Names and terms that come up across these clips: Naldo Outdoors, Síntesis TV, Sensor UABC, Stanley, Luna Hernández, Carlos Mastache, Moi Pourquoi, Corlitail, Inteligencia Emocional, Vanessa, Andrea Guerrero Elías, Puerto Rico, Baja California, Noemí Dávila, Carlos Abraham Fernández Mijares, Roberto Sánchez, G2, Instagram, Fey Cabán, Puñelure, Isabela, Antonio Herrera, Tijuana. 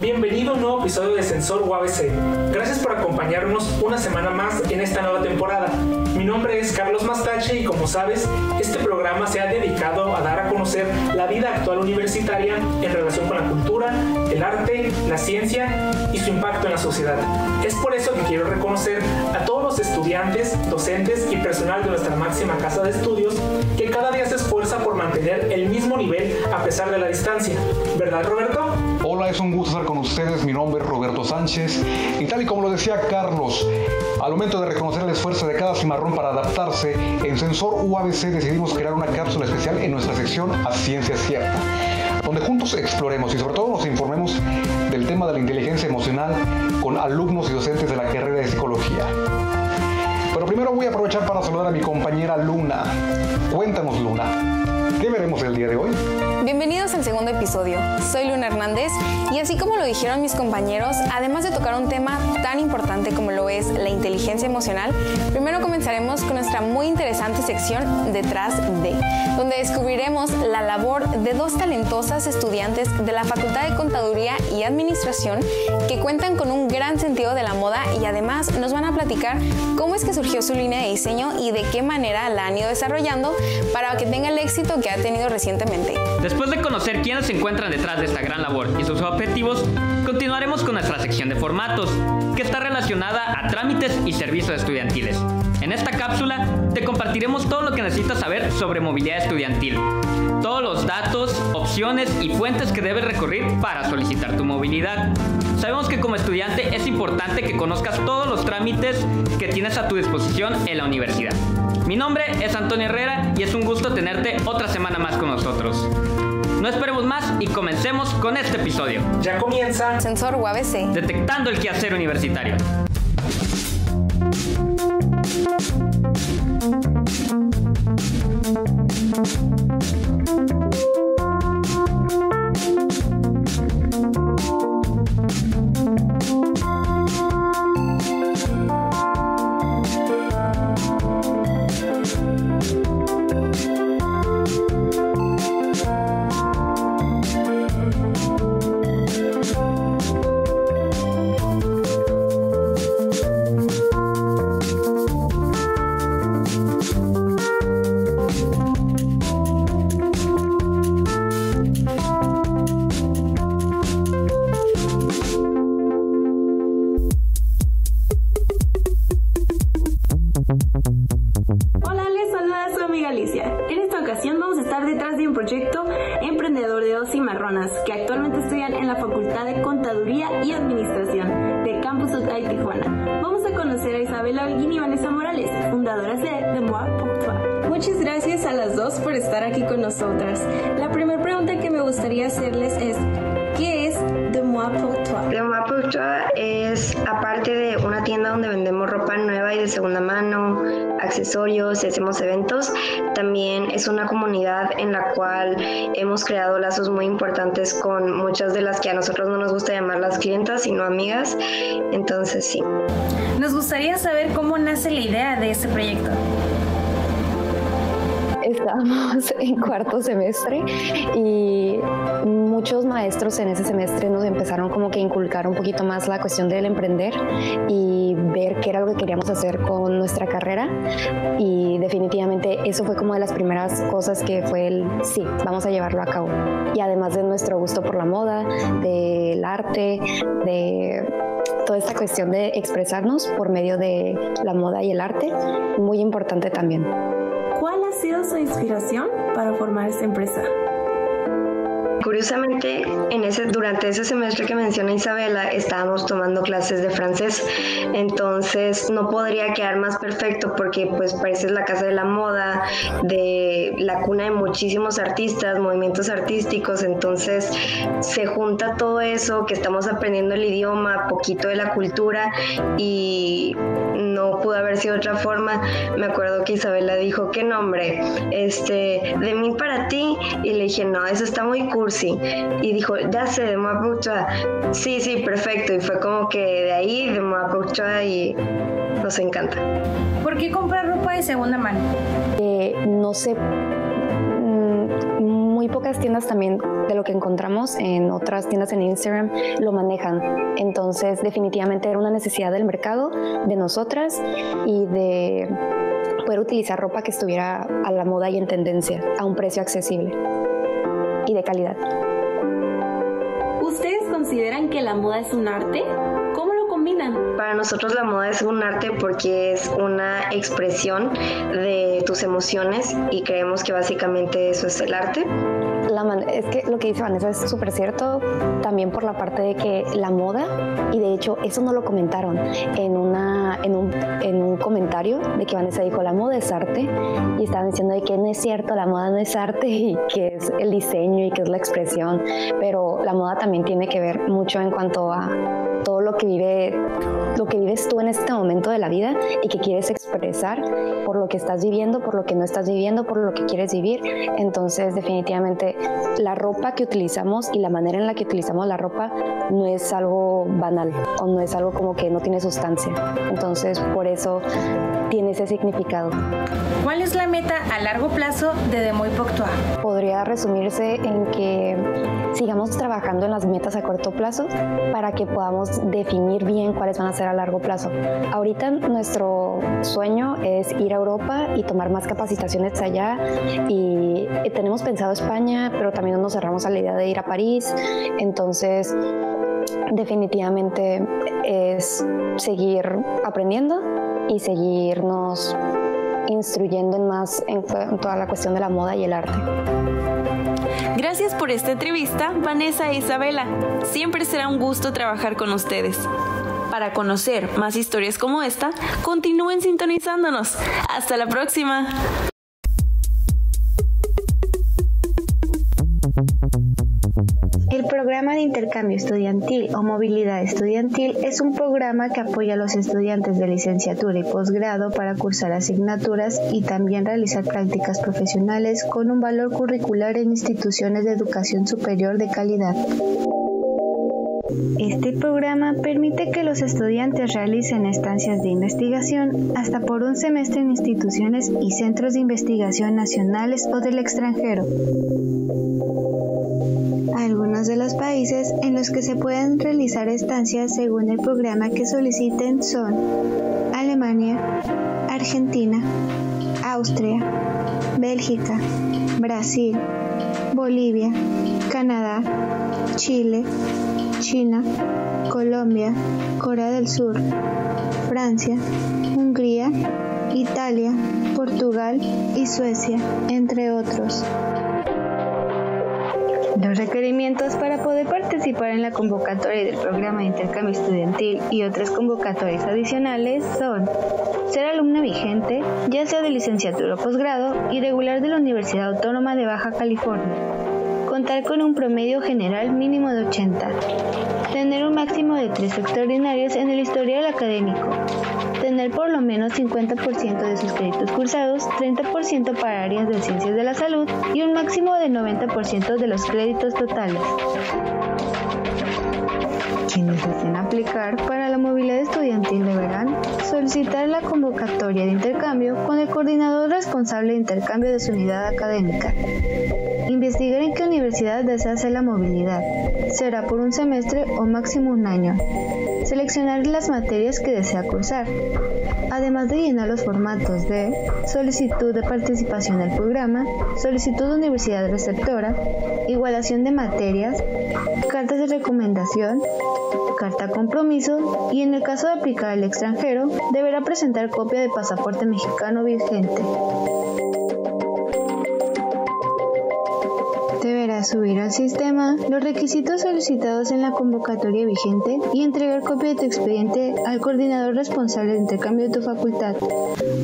Bienvenido a un nuevo episodio de Sensor UABC. Gracias por acompañarnos una semana más en esta nueva temporada. Mi nombre es Carlos Mastache y, como sabes, este programa se ha dedicado a dar a conocer la vida actual universitaria en relación con la cultura, el arte, la ciencia y su impacto en la sociedad. Es por eso que quiero reconocer a todos los estudiantes, docentes y personal de nuestra máxima casa de estudios que cada día se esfuerza por mantener el mismo nivel a pesar de la distancia. ¿Verdad, Roberto? Hola, es un gusto estar con ustedes. Mi nombre es Roberto Sánchez y, tal y como lo decía Carlos, al momento de reconocer el esfuerzo de cada cimarrón para adaptarse, en Sensor UABC decidimos crear una cápsula especial en nuestra sección A Ciencia Cierta, donde juntos exploremos y sobre todo nos informemos del tema de la inteligencia emocional con alumnos y docentes de la carrera de psicología. Pero primero voy a aprovechar para saludar a mi compañera Luna. Cuéntanos, Luna, ¿qué veremos el día de hoy? Bienvenidos al segundo episodio. Soy Luna Hernández y, así como lo dijeron mis compañeros, además de tocar un tema tan importante como lo es la inteligencia emocional, primero comenzaremos con nuestra muy interesante sección Detrás de, donde descubriremos la labor de dos talentosas estudiantes de la Facultad de Contaduría y Administración que cuentan con un gran sentido de la moda y además nos van a platicar cómo es que surgió su línea de diseño y de qué manera la han ido desarrollando para que tenga el éxito que ha tenido recientemente. Después de conocer quiénes se encuentran detrás de esta gran labor y sus objetivos, continuaremos con nuestra sección de formatos, que está relacionada a trámites y servicios estudiantiles. En esta cápsula te compartiremos todo lo que necesitas saber sobre movilidad estudiantil, todos los datos, opciones y fuentes que debes recurrir para solicitar tu movilidad. Sabemos que como estudiante es importante que conozcas todos los trámites que tienes a tu disposición en la universidad. Mi nombre es Antonio Herrera y es un gusto tenerte otra semana más con nosotros. No esperemos más y comencemos con este episodio. Ya comienza Sensor UABC, detectando el quehacer universitario. Que actualmente estudian en la Facultad de Contaduría y Administración de Campus Utah y Tijuana. Vamos a conocer a Isabela y Vanessa Morales, fundadoras de Moi Pourquoi. Muchas gracias a las dos por estar aquí con nosotras. La primera pregunta que me gustaría hacerles es, ¿qué es de Moi Pourquoi? De Moi Pourquoi es, aparte de una tienda donde vendemos ropa nueva y de segunda mano, accesorios y hacemos eventos, también es una comunidad en la cual hemos creado lazos muy importantes con muchas de las que a nosotros no nos gusta llamar las clientas, sino amigas. Entonces, sí. Nos gustaría saber cómo nace la idea de este proyecto. Estábamos en cuarto semestre y muchos maestros en ese semestre nos empezaron como que a inculcar un poquito más la cuestión del emprender y ver qué era lo que queríamos hacer con nuestra carrera, y definitivamente eso fue como de las primeras cosas que fue sí, vamos a llevarlo a cabo. Y además de nuestro gusto por la moda, del arte, de toda esta cuestión de expresarnos por medio de la moda y el arte, muy importante también. ¿Cuál ha sido su inspiración para formar esta empresa? Curiosamente, durante ese semestre que menciona Isabela, estábamos tomando clases de francés, entonces no podría quedar más perfecto porque pues pareces la casa de la moda, de la cuna de muchísimos artistas, movimientos artísticos, entonces se junta todo eso, que estamos aprendiendo el idioma, poquito de la cultura, y no pudo haber sido de otra forma. Me acuerdo que Isabela dijo, ¿qué nombre? De mí para ti, y le dije, no, eso está muy curioso. Sí. Y dijo, ya sé, de Moi Pourquoi. Sí, perfecto. Y fue como que de ahí, de Moi Pourquoi, y Nos encanta. ¿Por qué comprar ropa de segunda mano? No sé, muy pocas tiendas también de lo que encontramos en otras tiendas en Instagram lo manejan. Entonces, definitivamente era una necesidad del mercado, de nosotras y de poder utilizar ropa que estuviera a la moda y en tendencia, a un precio accesible y de calidad. ¿Ustedes consideran que la moda es un arte? ¿Cómo lo combinan? Para nosotros la moda es un arte porque es una expresión de tus emociones y creemos que básicamente eso es el arte. Es que lo que dice Vanessa es súper cierto, también por la parte de que la moda, y de hecho eso no lo comentaron en un comentario de que Vanessa dijo la moda es arte, y estaban diciendo de que no es cierto, la moda no es arte y que es el diseño y que es la expresión, pero la moda también tiene que ver mucho en cuanto a todo lo que vives tú en este momento de la vida y que quieres expresar por lo que estás viviendo, por lo que no estás viviendo, por lo que quieres vivir. Entonces, definitivamente, la ropa que utilizamos y la manera en la que utilizamos la ropa no es algo banal o no es algo como que no tiene sustancia. Entonces, por eso tiene ese significado. ¿Cuál es la meta a largo plazo de Muy Poctua? Podría resumirse en que sigamos trabajando en las metas a corto plazo para que podamos definir bien cuáles van a ser a largo plazo. Ahorita nuestro sueño es ir a Europa y tomar más capacitaciones allá, y tenemos pensado España, pero también no nos cerramos a la idea de ir a París. Entonces, definitivamente es seguir aprendiendo y seguirnos instruyendo en más en toda la cuestión de la moda y el arte. Gracias por esta entrevista, Vanessa e Isabela. Siempre será un gusto trabajar con ustedes. Para conocer más historias como esta, continúen sintonizándonos. ¡Hasta la próxima! El programa de intercambio estudiantil o movilidad estudiantil es un programa que apoya a los estudiantes de licenciatura y posgrado para cursar asignaturas y también realizar prácticas profesionales con un valor curricular en instituciones de educación superior de calidad. Este programa permite que los estudiantes realicen estancias de investigación hasta por un semestre en instituciones y centros de investigación nacionales o del extranjero. Algunos de los países en los que se pueden realizar estancias según el programa que soliciten son Alemania, Argentina, Austria, Bélgica, Brasil, Bolivia, Canadá, Chile, China, Colombia, Corea del Sur, Francia, Hungría, Italia, Portugal y Suecia, entre otros. Los requerimientos para poder participar en la convocatoria del programa de intercambio estudiantil y otras convocatorias adicionales son ser alumna vigente, ya sea de licenciatura o posgrado, y regular de la Universidad Autónoma de Baja California. Contar con un promedio general mínimo de 80. Tener un máximo de 3 extraordinarios en el historial académico. Tener por lo menos 50% de sus créditos cursados, 30% para áreas de ciencias de la salud y un máximo de 90% de los créditos totales. Quienes deseen aplicar para la movilidad estudiantil deberán solicitar la convocatoria de intercambio con el coordinador responsable de intercambio de su unidad académica. Investigar en qué universidad desea hacer la movilidad. Será por un semestre o máximo un año. Seleccionar las materias que desea cursar, además de llenar los formatos de solicitud de participación al programa, solicitud de universidad receptora, igualación de materias, cartas de recomendación, carta compromiso, y en el caso de aplicar al extranjero, deberá presentar copia de pasaporte mexicano vigente. Deberá subir al sistema los requisitos solicitados en la convocatoria vigente y entregar copia de tu expediente al coordinador responsable de intercambio de tu facultad.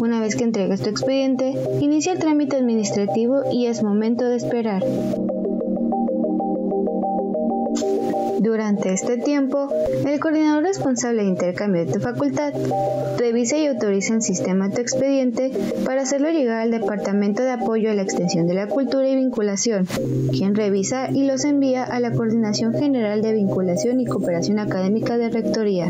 Una vez que entregues tu expediente, inicia el trámite administrativo y es momento de esperar. Durante este tiempo, el coordinador responsable de intercambio de tu facultad revisa y autoriza en sistema tu expediente para hacerlo llegar al Departamento de Apoyo a la Extensión de la Cultura y Vinculación, quien revisa y los envía a la Coordinación General de Vinculación y Cooperación Académica de Rectoría.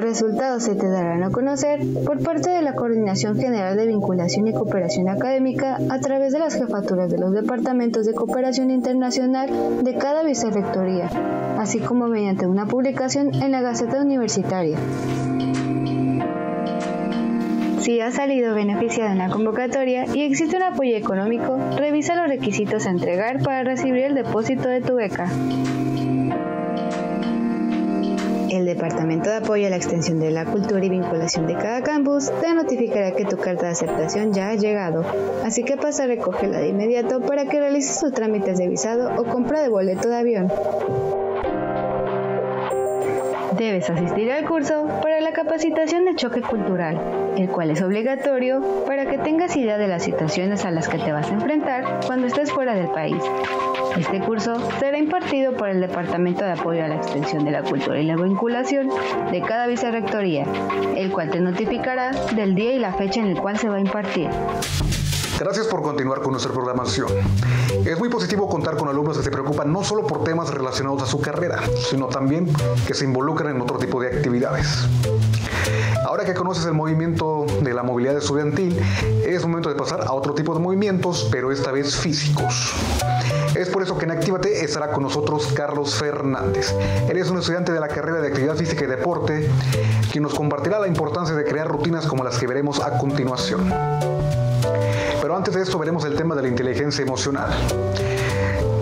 Los resultados se te darán a conocer por parte de la Coordinación General de Vinculación y Cooperación Académica a través de las jefaturas de los Departamentos de Cooperación Internacional de cada vicerrectoría, así como mediante una publicación en la Gaceta Universitaria. Si has salido beneficiado en la convocatoria y existe un apoyo económico, revisa los requisitos a entregar para recibir el depósito de tu beca. El Departamento de Apoyo a la Extensión de la Cultura y Vinculación de cada campus te notificará que tu carta de aceptación ya ha llegado, así que pasa a recogerla de inmediato para que realices tus trámites de visado o compra de boleto de avión. Debes asistir al curso para la capacitación de choque cultural, el cual es obligatorio para que tengas idea de las situaciones a las que te vas a enfrentar cuando estés fuera del país. Este curso será impartido por el Departamento de Apoyo a la Extensión de la Cultura y la Vinculación de cada vicerrectoría, el cual te notificará del día y la fecha en el cual se va a impartir. Gracias por continuar con nuestra programación. Es muy positivo contar con alumnos que se preocupan no solo por temas relacionados a su carrera, sino también que se involucran en otro tipo de actividades. Ahora que conoces el movimiento de la movilidad estudiantil, es momento de pasar a otro tipo de movimientos, pero esta vez físicos. Es por eso que en Actívate estará con nosotros Carlos Fernández. Él es un estudiante de la carrera de Actividad Física y Deporte, quien nos compartirá la importancia de crear rutinas como las que veremos a continuación. Pero antes de esto veremos el tema de la inteligencia emocional.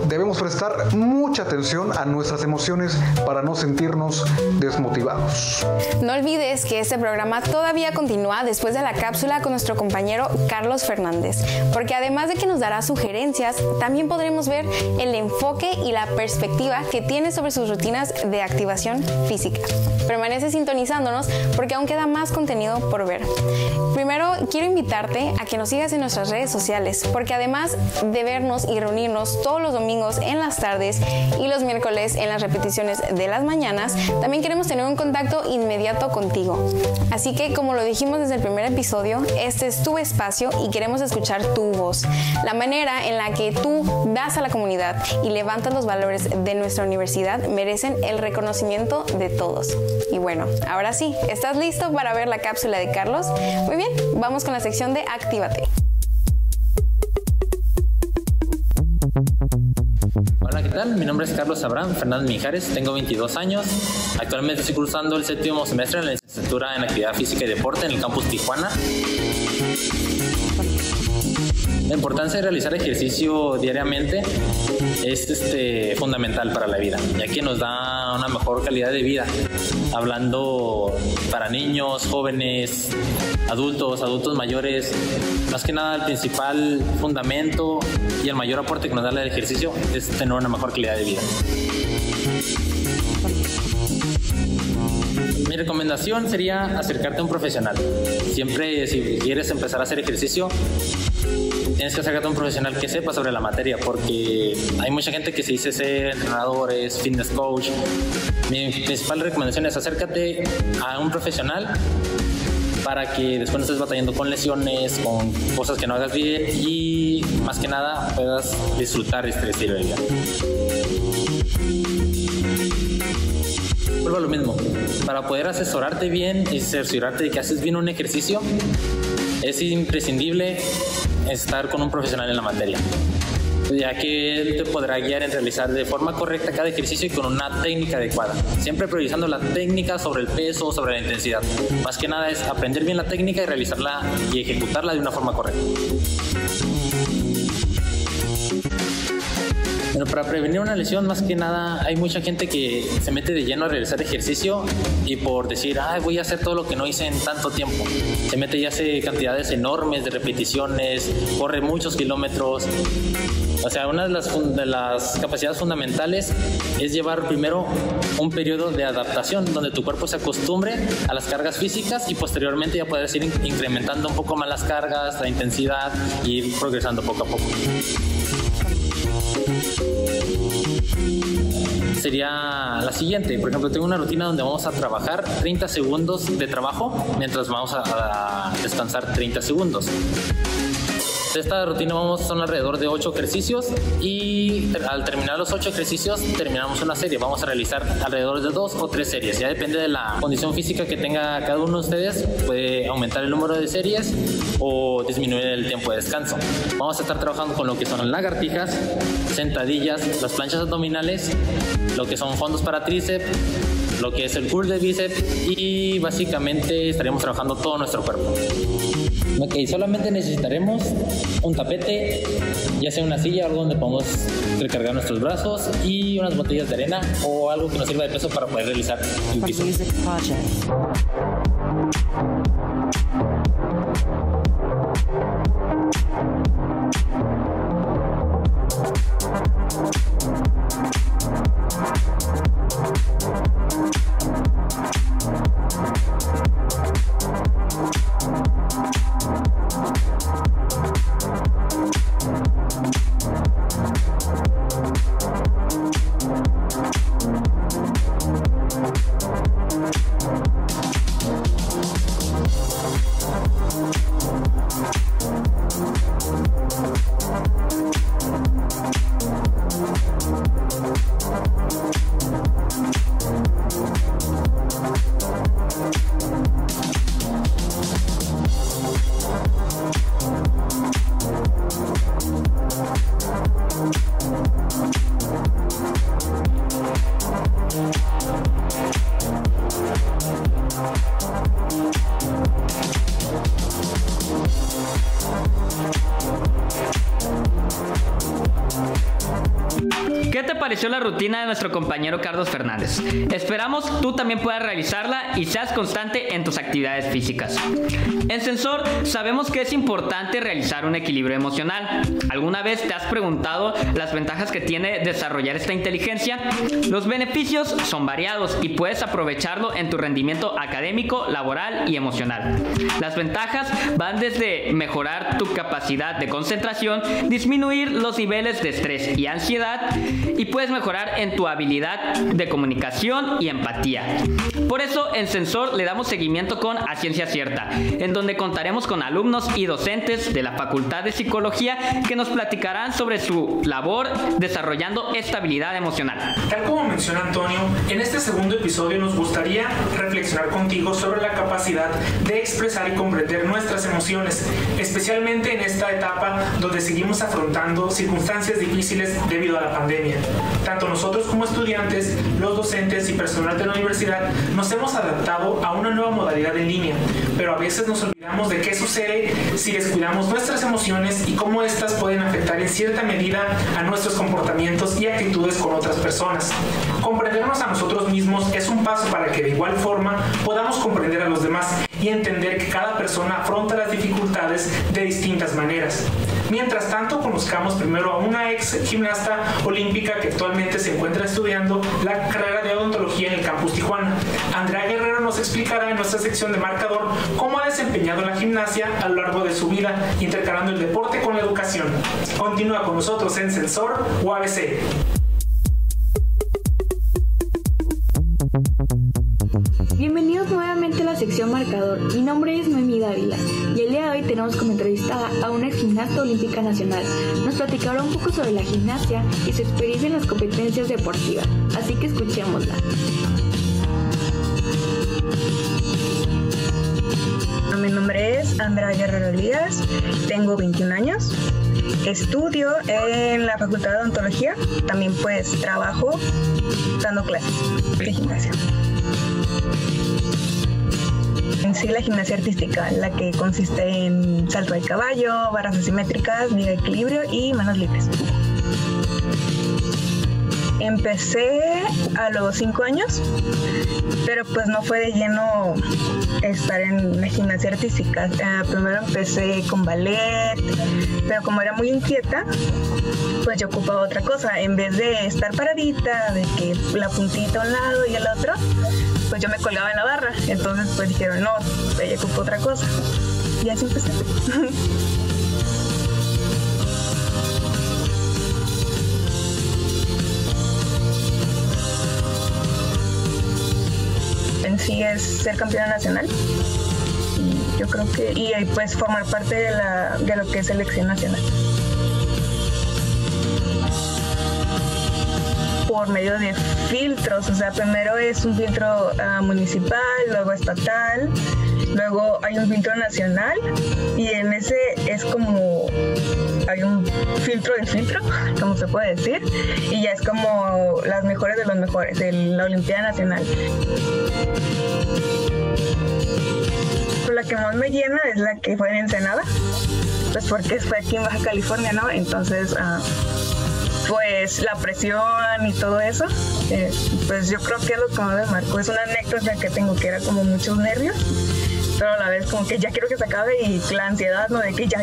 Debemos prestar mucha atención a nuestras emociones para no sentirnos desmotivados. No olvides que este programa todavía continúa después de la cápsula con nuestro compañero Carlos Fernández, porque además de que nos dará sugerencias, también podremos ver el enfoque y la perspectiva que tiene sobre sus rutinas de activación física. Permanece sintonizándonos porque aún queda más contenido por ver. Primero, quiero invitarte a que nos sigas en nuestras redes sociales, porque además de vernos y reunirnos todos los domingos en las tardes y los miércoles en las repeticiones de las mañanas, también queremos tener un contacto inmediato contigo. Así que, como lo dijimos desde el primer episodio, este es tu espacio y queremos escuchar tu voz, la manera en la que tú das a la comunidad y levantas los valores de nuestra universidad merecen el reconocimiento de todos. Y bueno, ahora sí, ¿estás listo para ver la cápsula de Carlos? Muy bien, vamos con la sección de Actívate. Mi nombre es Carlos Abraham Fernández Mijares, tengo 22 años. Actualmente estoy cursando el 7º semestre en la licenciatura en Actividad Física y Deporte en el campus Tijuana. La importancia de realizar ejercicio diariamente es fundamental para la vida, ya que nos da una mejor calidad de vida. Hablando para niños, jóvenes, adultos, adultos mayores, más que nada el principal fundamento y el mayor aporte que nos da el ejercicio es tener una mejor calidad de vida. Mi recomendación sería acercarte a un profesional. Siempre, si quieres empezar a hacer ejercicio, tienes que acercarte a un profesional que sepa sobre la materia, porque hay mucha gente que se dice ser entrenadores, fitness coach. Mi principal recomendación es acércate a un profesional para que después no estés batallando con lesiones, con cosas que no hagas bien y, más que nada, puedas disfrutar este estilo de vida. Vuelvo a lo mismo, para poder asesorarte bien y cerciorarte de que haces bien un ejercicio, es imprescindible estar con un profesional en la materia, ya que él te podrá guiar en realizar de forma correcta cada ejercicio y con una técnica adecuada, siempre priorizando la técnica sobre el peso, sobre la intensidad. Más que nada es aprender bien la técnica y realizarla y ejecutarla de una forma correcta. Bueno, para prevenir una lesión, más que nada, hay mucha gente que se mete de lleno a realizar ejercicio y por decir, voy a hacer todo lo que no hice en tanto tiempo, se mete y hace cantidades enormes de repeticiones, corre muchos kilómetros. O sea, una de las capacidades fundamentales es llevar primero un periodo de adaptación donde tu cuerpo se acostumbre a las cargas físicas y posteriormente ya podrás ir incrementando un poco más las cargas, la intensidad y ir progresando poco a poco. Sería la siguiente. Por ejemplo, tengo una rutina donde vamos a trabajar 30 segundos de trabajo mientras vamos a descansar 30 segundos. De esta rutina son alrededor de 8 ejercicios y al terminar los 8 ejercicios terminamos una serie. Vamos a realizar alrededor de 2 o 3 series. Ya depende de la condición física que tenga cada uno de ustedes. Puede aumentar el número de series o disminuir el tiempo de descanso. Vamos a estar trabajando con lo que son las lagartijas, sentadillas, las planchas abdominales, lo que son fondos para tríceps, lo que es el curl de bíceps y básicamente estaremos trabajando todo nuestro cuerpo. Ok, solamente necesitaremos un tapete, ya sea una silla, algo donde podamos recargar nuestros brazos y unas botellas de arena o algo que nos sirva de peso para poder realizar el piso. La rutina de nuestro compañero Carlos Fernández. Esperamos tú también puedas realizarla y seas constante en tus actividades físicas. En Sensor sabemos que es importante realizar un equilibrio emocional. ¿Alguna vez te has preguntado las ventajas que tiene desarrollar esta inteligencia? Los beneficios son variados y puedes aprovecharlo en tu rendimiento académico, laboral y emocional. Las ventajas van desde mejorar tu capacidad de concentración, disminuir los niveles de estrés y ansiedad y puedes mejorar en tu habilidad de comunicación y empatía. Por eso en Sensor le damos seguimiento con A Ciencia Cierta, en donde contaremos con alumnos y docentes de la Facultad de Psicología que nos platicarán sobre su labor desarrollando esta habilidad emocional. Tal como menciona Antonio, en este segundo episodio nos gustaría reflexionar contigo sobre la capacidad de expresar y comprender nuestras emociones, especialmente en esta etapa donde seguimos afrontando circunstancias difíciles debido a la pandemia. Tanto nosotros como estudiantes, los docentes y personal de la universidad nos hemos adaptado a una nueva modalidad en línea, pero a veces nos olvidamos de qué sucede si descuidamos nuestras emociones y cómo éstas pueden afectar en cierta medida a nuestros comportamientos y actitudes con otras personas. Comprendernos a nosotros mismos es un paso para que de igual forma podamos comprender a los demás y entender que cada persona afronta las dificultades de distintas maneras. Mientras tanto, conozcamos primero a una ex gimnasta olímpica que actualmente se encuentra estudiando la carrera de odontología en el campus Tijuana. Andrea Guerrero nos explicará en nuestra sección de marcador cómo ha desempeñado la gimnasia a lo largo de su vida, intercalando el deporte con la educación. Continúa con nosotros en Sensor UABC. Bienvenidos nuevamente a la sección marcador. Mi nombre es Noemí Dávila y el día de hoy tenemos como entrevistada a una gimnasta olímpica nacional. Nos platicará un poco sobre la gimnasia y su experiencia en las competencias deportivas, así que escuchémosla. Mi nombre es Andrea Guerrero Elías, tengo 21 años. Estudio en la Facultad de Odontología, también pues trabajo dando clases de gimnasia. En sí, la gimnasia artística, la que consiste en salto de caballo, barras asimétricas, liga de equilibrio y manos libres. Empecé a los 5 años, pero pues no fue de lleno estar en la gimnasia artística. Primero empecé con ballet, pero como era muy inquieta, pues yo ocupaba otra cosa. En vez de estar paradita, de que la puntita a un lado y el otro, pues yo me colgaba en la barra. Entonces pues dijeron, no, ella ocupa otra cosa. Y así empecé. Sí, es ser campeona nacional yo creo que, y pues formar parte de lo que es Selección Nacional. Por medio de filtros, o sea, primero es un filtro municipal, luego estatal, luego hay un filtro nacional y en ese es como, hay un filtro de filtro, como se puede decir, y ya es como las mejores de los mejores, la Olimpiada Nacional. La que más me llena es la que fue en Ensenada, pues porque fue aquí en Baja California, ¿no? Entonces, pues la presión y todo eso, pues yo creo que es lo que más me marcó. Es una anécdota que tengo, que era como muchos nervios, pero a la vez como que ya quiero que se acabe y la ansiedad, ¿no? De que ya.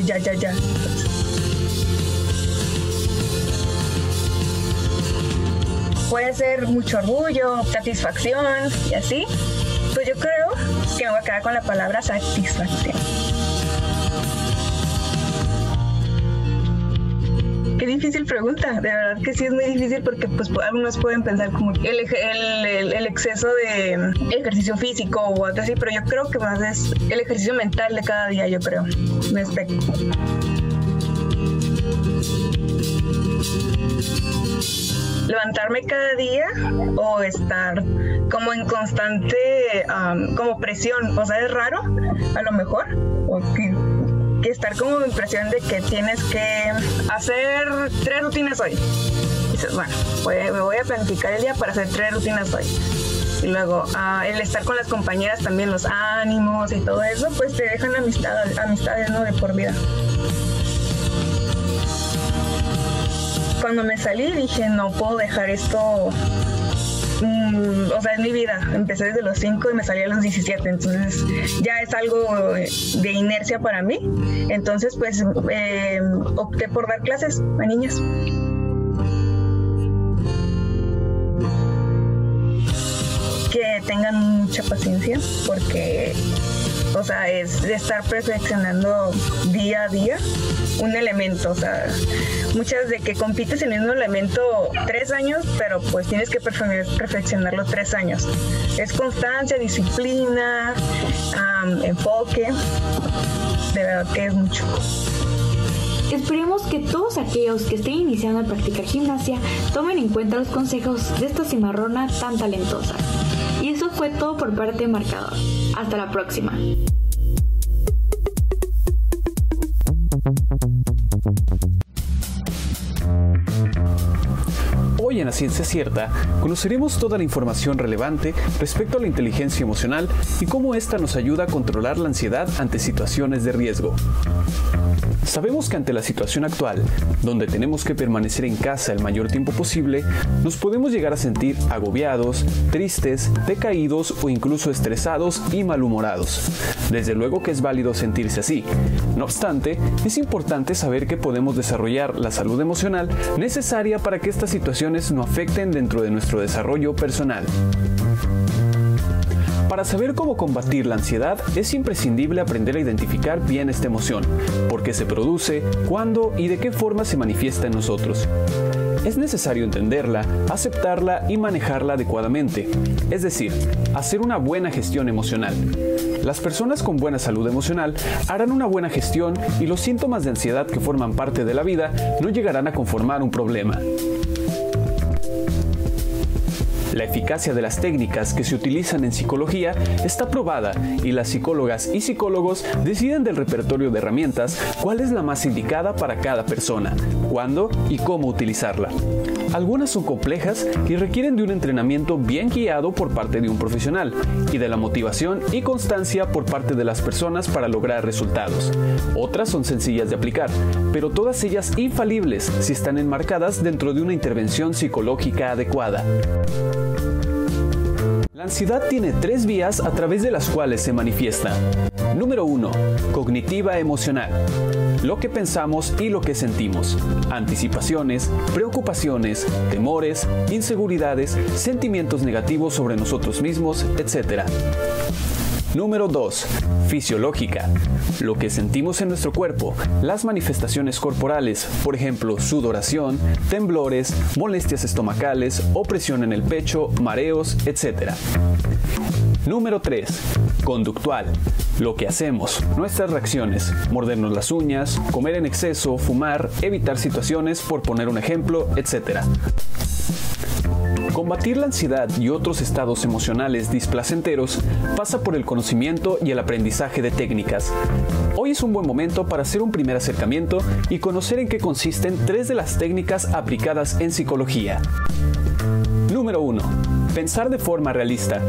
Puede ser mucho orgullo, satisfacción y así. Pues yo creo que me voy a quedar con la palabra satisfacción. Qué difícil pregunta, de verdad que sí es muy difícil, porque pues algunos pueden pensar como el exceso de ejercicio físico o algo así, pero yo creo que más es el ejercicio mental de cada día, yo creo, me expecto. Levantarme cada día o estar como en constante como presión, o sea, es raro a lo mejor, o que estar como en presión de que tienes que hacer 3 rutinas hoy. Y dices, bueno, me voy a planificar el día para hacer 3 rutinas hoy. Y luego el estar con las compañeras también, los ánimos y todo eso, pues te dejan amistades, ¿no? De por vida. Cuando me salí dije, no puedo dejar esto, o sea, es mi vida. Empecé desde los 5 y me salí a los 17, entonces ya es algo de inercia para mí. Entonces, pues, opté por dar clases a niñas. Que tengan mucha paciencia porque, o sea, es de estar perfeccionando día a día un elemento, o sea, muchas de que compites en un elemento 3 años, pero pues tienes que perfeccionarlo 3 años. Es constancia, disciplina, enfoque, de verdad que es mucho. Esperemos que todos aquellos que estén iniciando a practicar gimnasia tomen en cuenta los consejos de esta cimarrona tan talentosa. Y eso fue todo por parte de Marcador. Hasta la próxima. Hoy en La Ciencia Cierta conoceremos toda la información relevante respecto a la inteligencia emocional y cómo ésta nos ayuda a controlar la ansiedad ante situaciones de riesgo. Sabemos que ante la situación actual, donde tenemos que permanecer en casa el mayor tiempo posible, nos podemos llegar a sentir agobiados, tristes, decaídos o incluso estresados y malhumorados. Desde luego que es válido sentirse así. No obstante, es importante saber que podemos desarrollar la salud emocional necesaria para que estas situaciones no afecten dentro de nuestro desarrollo personal. Para saber cómo combatir la ansiedad es imprescindible aprender a identificar bien esta emoción, por qué se produce, cuándo y de qué forma se manifiesta en nosotros. Es necesario entenderla, aceptarla y manejarla adecuadamente, es decir, hacer una buena gestión emocional. Las personas con buena salud emocional harán una buena gestión y los síntomas de ansiedad que forman parte de la vida no llegarán a conformar un problema. La eficacia de las técnicas que se utilizan en psicología está probada y las psicólogas y psicólogos deciden del repertorio de herramientas cuál es la más indicada para cada persona, cuándo y cómo utilizarla. Algunas son complejas y requieren de un entrenamiento bien guiado por parte de un profesional y de la motivación y constancia por parte de las personas para lograr resultados. Otras son sencillas de aplicar, pero todas ellas infalibles si están enmarcadas dentro de una intervención psicológica adecuada. La ansiedad tiene 3 vías a través de las cuales se manifiesta. Número 1. Cognitiva emocional. Lo que pensamos y lo que sentimos. Anticipaciones, preocupaciones, temores, inseguridades, sentimientos negativos sobre nosotros mismos, etc. Número 2. Fisiológica. Lo que sentimos en nuestro cuerpo, las manifestaciones corporales, por ejemplo, sudoración, temblores, molestias estomacales, opresión en el pecho, mareos, etc. Número 3. Conductual. Lo que hacemos, nuestras reacciones, mordernos las uñas, comer en exceso, fumar, evitar situaciones, por poner un ejemplo, etc. Combatir la ansiedad y otros estados emocionales displacenteros pasa por el conocimiento y el aprendizaje de técnicas. Hoy es un buen momento para hacer un primer acercamiento y conocer en qué consisten 3 de las técnicas aplicadas en psicología. Número 1. Pensar de forma realista.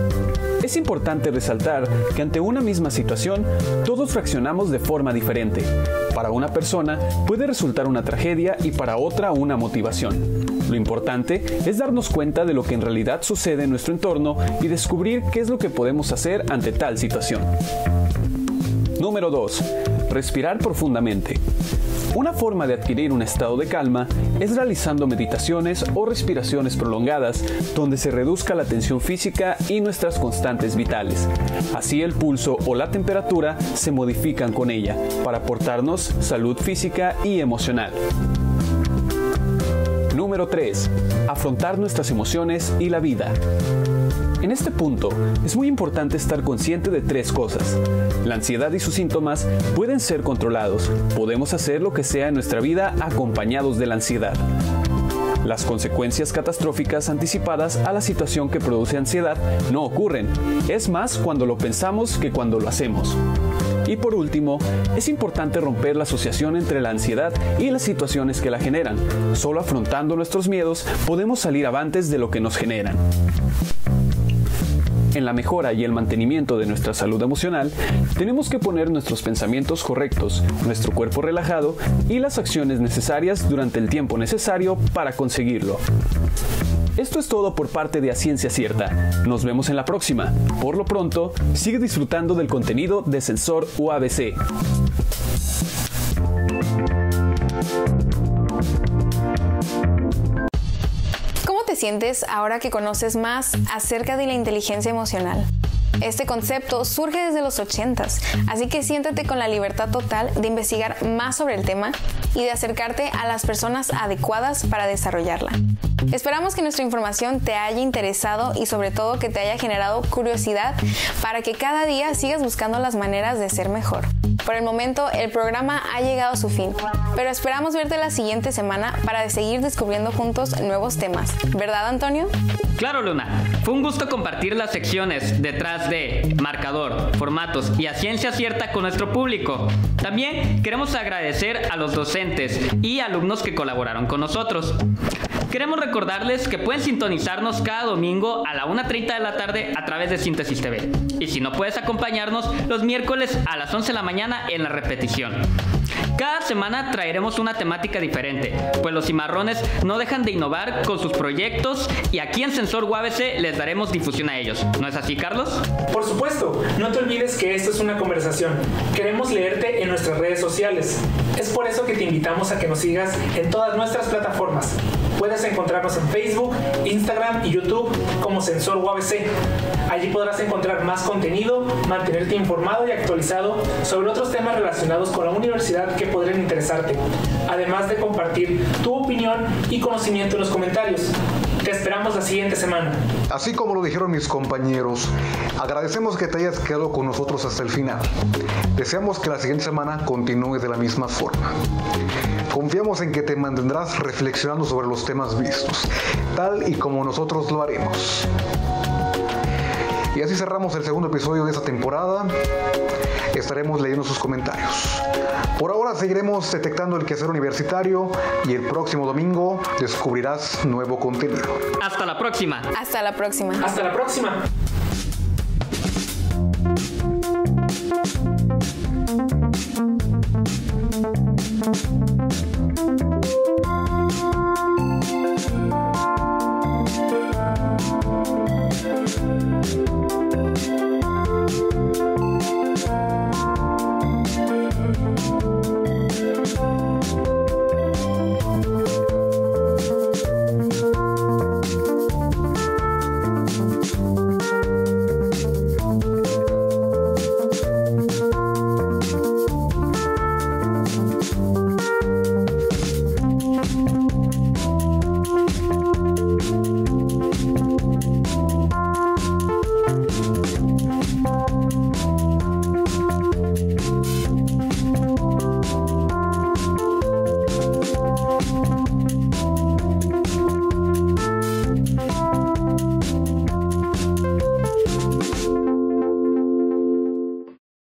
Es importante resaltar que ante una misma situación, todos reaccionamos de forma diferente. Para una persona puede resultar una tragedia y para otra una motivación. Lo importante es darnos cuenta de lo que en realidad sucede en nuestro entorno y descubrir qué es lo que podemos hacer ante tal situación. Número 2. Respirar profundamente. Una forma de adquirir un estado de calma es realizando meditaciones o respiraciones prolongadas donde se reduzca la tensión física y nuestras constantes vitales. Así el pulso o la temperatura se modifican con ella para aportarnos salud física y emocional. Número 3. Afrontar nuestras emociones y la vida. En este punto, es muy importante estar consciente de 3 cosas. La ansiedad y sus síntomas pueden ser controlados. Podemos hacer lo que sea en nuestra vida acompañados de la ansiedad. Las consecuencias catastróficas anticipadas a la situación que produce ansiedad no ocurren. Es más cuando lo pensamos que cuando lo hacemos. Y por último, es importante romper la asociación entre la ansiedad y las situaciones que la generan. Solo afrontando nuestros miedos podemos salir avantes de lo que nos generan. En la mejora y el mantenimiento de nuestra salud emocional, tenemos que poner nuestros pensamientos correctos, nuestro cuerpo relajado y las acciones necesarias durante el tiempo necesario para conseguirlo. Esto es todo por parte de A Ciencia Cierta. Nos vemos en la próxima. Por lo pronto, sigue disfrutando del contenido de Sensor UABC. ¿Cómo te sientes ahora que conoces más acerca de la inteligencia emocional? Este concepto surge desde los 80s, así que siéntate con la libertad total de investigar más sobre el tema y de acercarte a las personas adecuadas para desarrollarla. Esperamos que nuestra información te haya interesado y sobre todo que te haya generado curiosidad para que cada día sigas buscando las maneras de ser mejor. Por el momento, el programa ha llegado a su fin, pero esperamos verte la siguiente semana para seguir descubriendo juntos nuevos temas. ¿Verdad, Antonio? Claro, Luna. Fue un gusto compartir las secciones detrás de Marcador, Formatos y A Ciencia Cierta con nuestro público. También queremos agradecer a los docentes y alumnos que colaboraron con nosotros. Queremos recordarles que pueden sintonizarnos cada domingo a la 1:30 de la tarde a través de Síntesis TV. Y si no puedes acompañarnos, los miércoles a las 11 de la mañana en la repetición. Cada semana traeremos una temática diferente, pues los cimarrones no dejan de innovar con sus proyectos y aquí en Sensor UABC les daremos difusión a ellos. ¿No es así, Carlos? Por supuesto, no te olvides que esto es una conversación. Queremos leerte en nuestras redes sociales. Es por eso que te invitamos a que nos sigas en todas nuestras plataformas. Puedes encontrarnos en Facebook, Instagram y YouTube como Sensor UABC. Allí podrás encontrar más contenido, mantenerte informado y actualizado sobre otros temas relacionados con la universidad que podrían interesarte, además de compartir tu opinión y conocimiento en los comentarios. Te esperamos la siguiente semana. Así como lo dijeron mis compañeros, agradecemos que te hayas quedado con nosotros hasta el final. Deseamos que la siguiente semana continúe de la misma forma. Confiamos en que te mantendrás reflexionando sobre los temas vistos, tal y como nosotros lo haremos. Y así cerramos el segundo episodio de esta temporada. Estaremos leyendo sus comentarios. Por ahora seguiremos detectando el quehacer universitario y el próximo domingo descubrirás nuevo contenido. Hasta la próxima. Hasta la próxima. Hasta la próxima.